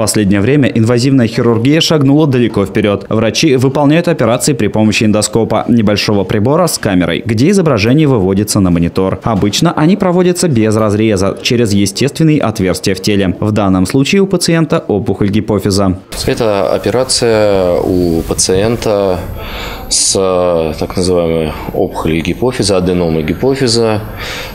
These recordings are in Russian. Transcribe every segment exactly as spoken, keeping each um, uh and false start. последнее время инвазивная хирургия шагнула далеко вперед. Врачи выполняют операции при помощи эндоскопа – небольшого прибора с камерой, где изображение выводится на монитор. Обычно они проводятся без разреза, через естественные отверстия в теле. В данном случае у пациента опухоль гипофиза. Это операция у пациента с так называемой опухолью гипофиза, аденомой гипофиза.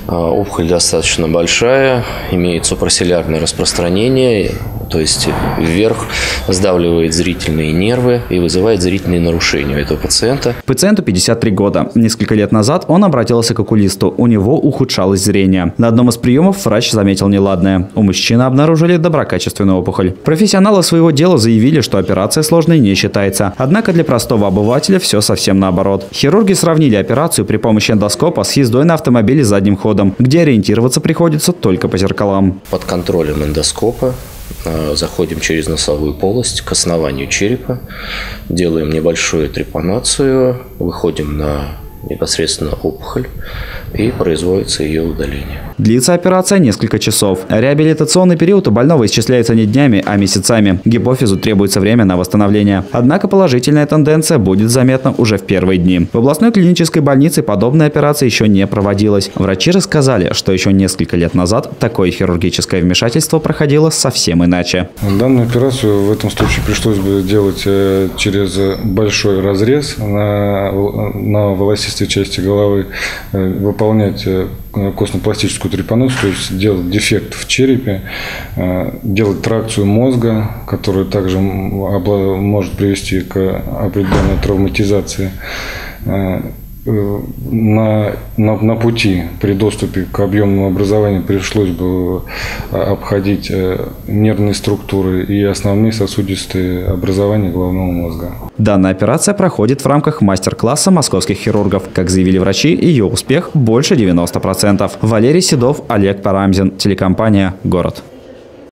Опухоль достаточно большая, имеет супроселлярное распространение, то есть вверх сдавливает зрительные нервы и вызывает зрительные нарушения у этого пациента. Пациенту пятьдесят три года. Несколько лет назад он обратился к окулисту. У него ухудшалось зрение. На одном из приемов врач заметил неладное. У мужчины обнаружили доброкачественную опухоль. Профессионалы своего дела заявили, что операция сложной не считается. Однако для простого обывателя все совсем наоборот. Хирурги сравнили операцию при помощи эндоскопа с ездой на автомобиле задним ходом, где ориентироваться приходится только по зеркалам. Под контролем эндоскопа заходим через носовую полость к основанию черепа, делаем небольшую трепанацию, выходим на непосредственно опухоль и производится ее удаление. Длится операция несколько часов. Реабилитационный период у больного исчисляется не днями, а месяцами. Гипофизу требуется время на восстановление. Однако положительная тенденция будет заметна уже в первые дни. В областной клинической больнице подобная операция еще не проводилась. Врачи рассказали, что еще несколько лет назад такое хирургическое вмешательство проходило совсем иначе. Данную операцию в этом случае пришлось бы делать через большой разрез на, на волосистой части головы, выполнять костно-пластическую трепанацию, то есть делать дефект в черепе, делать тракцию мозга, которая также может привести к определенной травматизации. На, на, на пути при доступе к объемному образованию пришлось бы обходить нервные структуры и основные сосудистые образования головного мозга. Данная операция проходит в рамках мастер-класса московских хирургов. Как заявили врачи, ее успех больше девяноста процентов. Валерий Седов, Олег Парамзин, телекомпания «Город».